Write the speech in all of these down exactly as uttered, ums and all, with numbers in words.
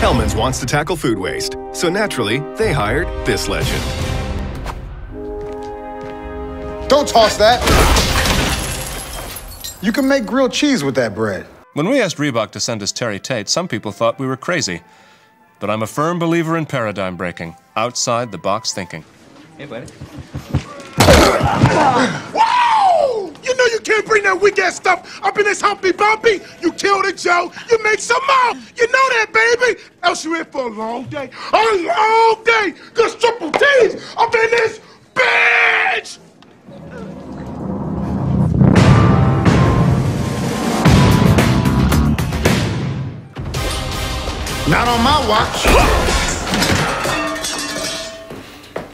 Hellmann's wants to tackle food waste, so naturally, they hired this legend. Don't toss that! You can make grilled cheese with that bread. When we asked Reebok to send us Terry Tate, some people thought we were crazy. But I'm a firm believer in paradigm breaking, outside the box thinking. Hey, buddy. Wow! You know you can't bring that weak-ass stuff up in this humpy bumpy. You killed it, Joe. You make some more. You know that, baby. Else you're in for a long day. A long day. Cause triple T's up in this bitch. Not on my watch.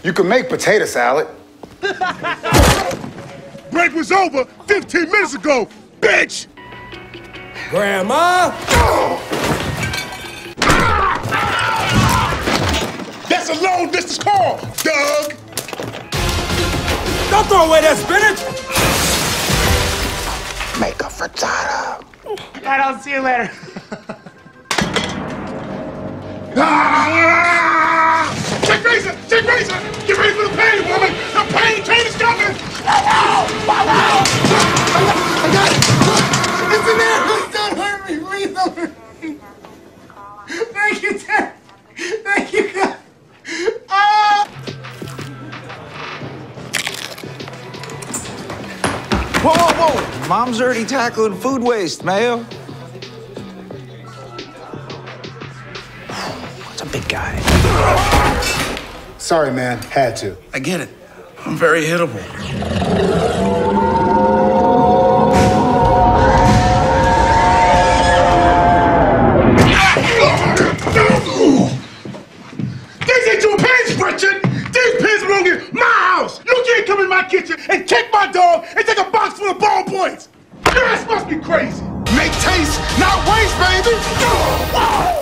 You can make potato salad. Break was over fifteen minutes ago, bitch! Grandma! That's a long distance call, Doug! Don't throw away that spinach! Make a frittata. I don't see you later. Ah! Check Razor! Check Razor! Get ready for the pain, woman! The pain train is coming! Wow! Wow! Wow! I got it! It's in there! Please don't hurt me! Please don't hurt me! Thank you, Terry! Thank you, God! Oh! Whoa, whoa, whoa! Mom's already tackling food waste, Mayo. Big guy. Sorry, man. Had to. I get it. I'm very hittable. These ain't your pins, Richard. These pins belong in my house. You can't come in my kitchen and kick my dog and take a box full of ball points. Your ass must be crazy. Make taste, not waste, baby.